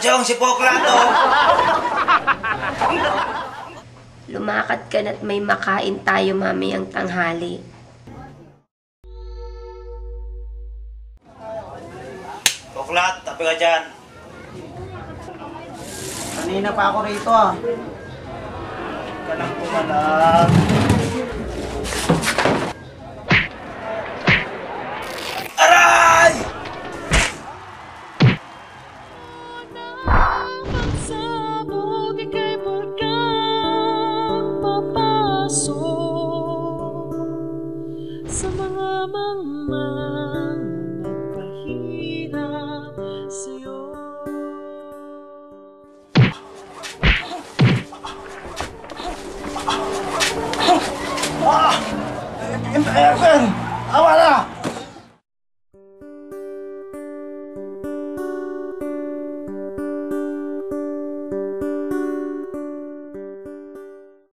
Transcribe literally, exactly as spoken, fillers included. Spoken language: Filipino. Pachong, si Pokrato! Lumakad ka na't may makain tayo mamayang tanghali. Poklat, tapi ka dyan. Kanina pa ako rito ah. Huwag ka lang pumalag. Ember, awak lah.